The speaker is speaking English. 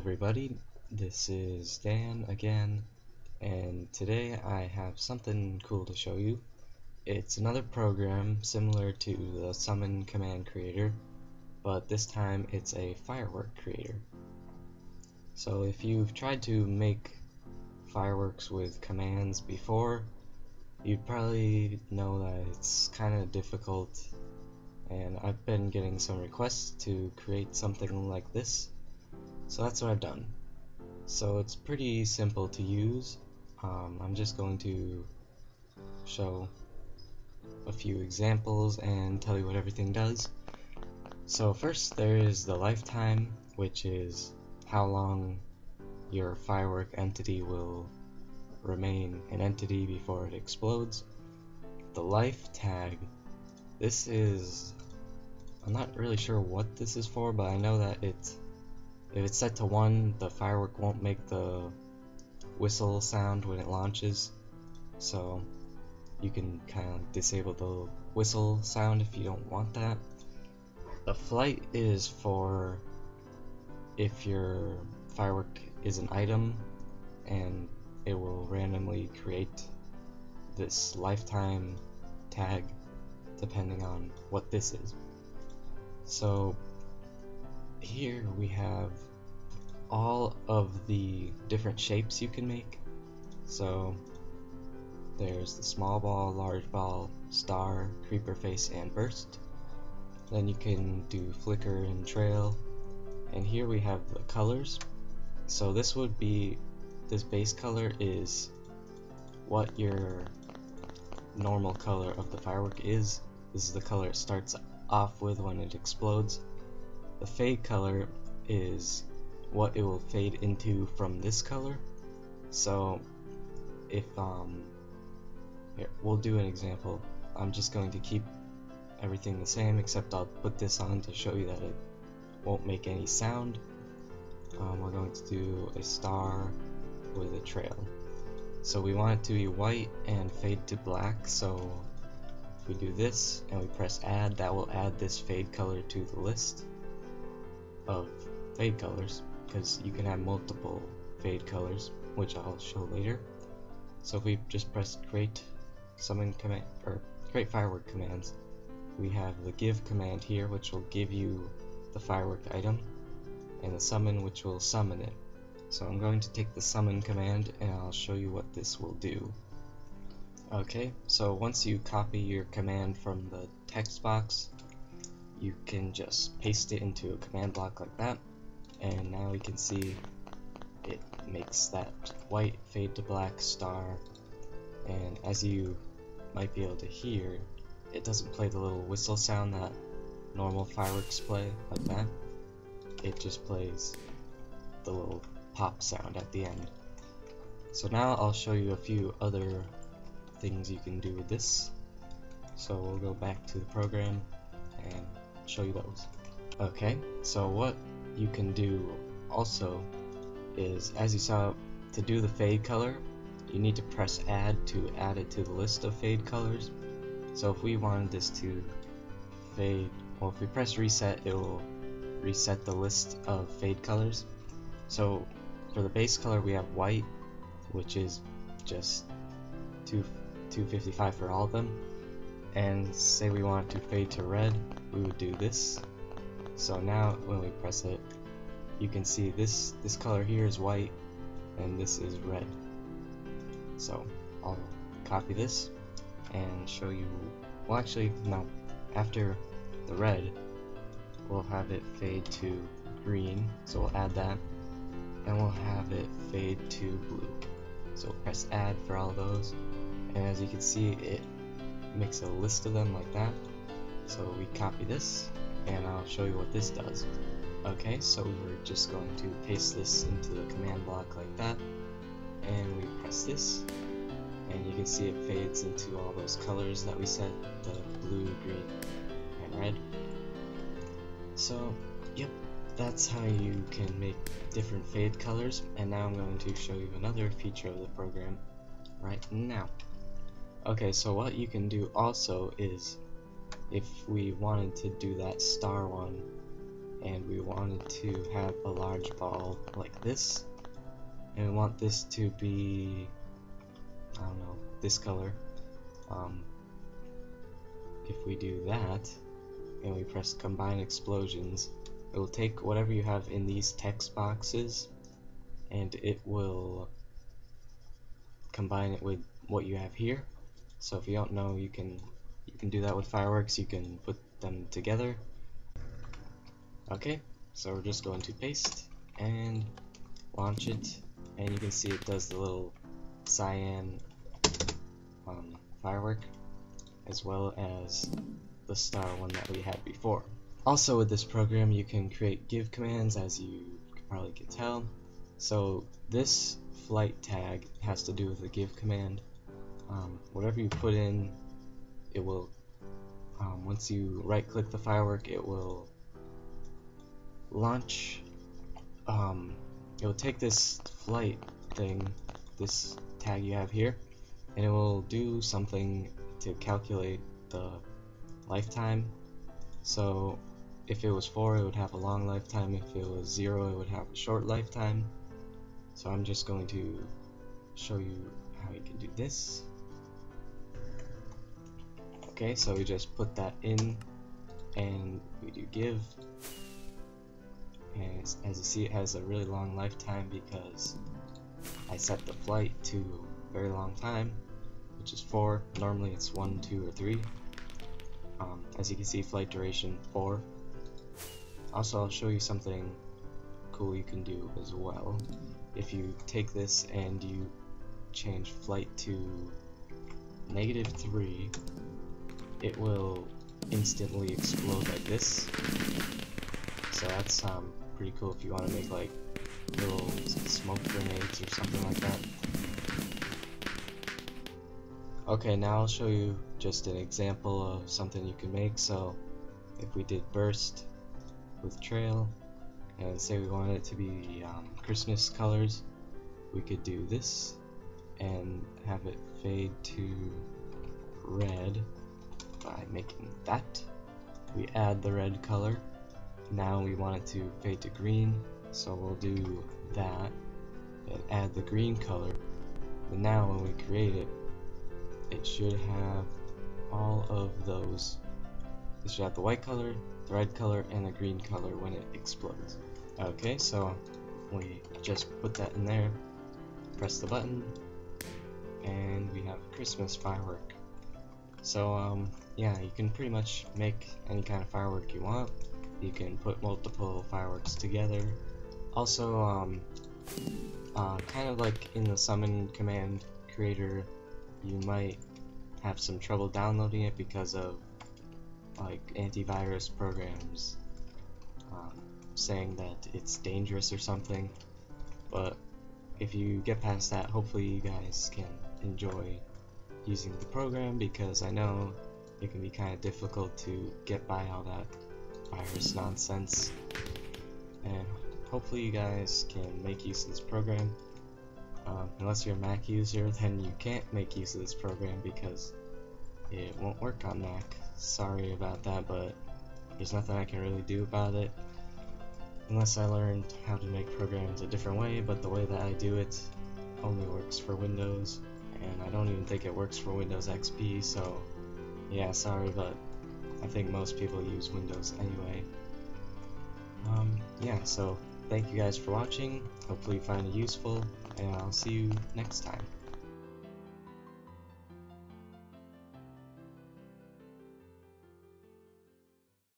everybody, this is Dan again, and today I have something cool to show you. It's another program similar to the Summon Command Creator, but this time it's a Firework Creator. So if you've tried to make fireworks with commands before, you probably know that it's kind of difficult, and I've been getting some requests to create something like this, so that's what I've done. So it's pretty simple to use. I'm just going to show a few examples and tell you what everything does. So first there is the lifetime, which is how long your firework entity will remain an entity before it explodes. The life tag, this is, I'm not really sure what this is for, but I know that if it's set to 1, the firework won't make the whistle sound when it launches, so you can kind of disable the whistle sound if you don't want that. The flight is for if your firework is an item and it will randomly create this lifetime tag depending on what this is. So here we have all of the different shapes you can make. So there's the small ball, large ball, star, creeper face, and burst. Then you can do flicker and trail. And here we have the colors. So this would be, this base color is what your normal color of the firework is. This is the color it starts off with when it explodes. The fade color is what it will fade into from this color. So if here, we'll do an example. I'm just going to keep everything the same, except I'll put this on to show you that it won't make any sound. We're going to do a star with a trail. So we want it to be white and fade to black, so if we do this and we press add, that will add this fade color to the list of fade colors, because you can have multiple fade colors, which I'll show later. So if we just press create summon command or create firework commands, we have the give command here, which will give you the firework item, and the summon, which will summon it. So I'm going to take the summon command and I'll show you what this will do. Okay, so once you copy your command from the text box, you can just paste it into a command block like that, and now we can see it makes that white fade to black star, and as you might be able to hear, it doesn't play the little whistle sound that normal fireworks play like that. It just plays the little pop sound at the end. So now I'll show you a few other things you can do with this. So we'll go back to the program and show you those. Okay, so what you can do also is, as you saw, to do the fade color, you need to press add to add it to the list of fade colors. So if we wanted this to fade, well, if we press reset, it will reset the list of fade colors. So for the base color we have white, which is just 255 for all of them, and say we want to fade to red, we would do this. So now when we press it, you can see this color here is white and this is red. So I'll copy this and show you, well actually no, after the red we'll have it fade to green, so we'll add that. And we'll have it fade to blue, so press add for all those, and as you can see it makes a list of them like that. So we copy this and I'll show you what this does. Okay, so we're just going to paste this into the command block like that, and we press this and you can see it fades into all those colors that we set, the blue, green, and red. So yep, that's how you can make different fade colors, and now I'm going to show you another feature of the program right now. Okay, so what you can do also is, if we wanted to do that star one, and we wanted to have a large ball like this, and we want this to be, I don't know, this color. If we do that and we press combine explosions, it will take whatever you have in these text boxes and it will combine it with what you have here. So if you don't know, you can do that with fireworks. You can put them together. Okay, so we're just going to paste and launch it, and you can see it does the little cyan firework, as well as the star one that we had before. Also with this program you can create give commands, as you probably could tell. So this flight tag has to do with the give command. Whatever you put in, it will, once you right click the firework, it will launch, it will take this flight thing, this tag you have here, and it will do something to calculate the lifetime. So if it was 4, it would have a long lifetime. If it was 0, it would have a short lifetime. So I'm just going to show you how you can do this. Okay, so we just put that in and we do give, and as you see, it has a really long lifetime because I set the flight to a very long time, which is 4. Normally it's 1, 2, or 3. As you can see, flight duration 4. Also, I'll show you something cool you can do as well. If you take this and you change flight to -3, it will instantly explode like this. So that's pretty cool if you want to make like little smoke grenades or something like that. Okay, now I'll show you just an example of something you can make. So if we did burst with trail, and say we wanted it to be Christmas colors, we could do this and have it fade to red by making that. We add the red color. Now we want it to fade to green, so we'll do that and add the green color. And now when we create it, it should have all of those. It should have the white color, the red color, and the green color when it explodes. Okay, so we just put that in there, press the button, and we have a Christmas firework. So yeah, you can pretty much make any kind of firework you want. You can put multiple fireworks together. Also, kind of like in the summon command creator, you might have some trouble downloading it because of like antivirus programs saying that it's dangerous or something. But if you get past that, hopefully you guys can enjoy using the program, because I know it can be kind of difficult to get by all that virus nonsense. And hopefully you guys can make use of this program. Unless you're a Mac user, then you can't make use of this program because it won't work on Mac. Sorry about that, but there's nothing I can really do about it unless I learned how to make programs a different way, but the way that I do it only works for Windows, and I don't even think it works for Windows XP, so yeah, sorry, but I think most people use Windows anyway. Yeah, so thank you guys for watching. Hopefully you find it useful, and I'll see you next time.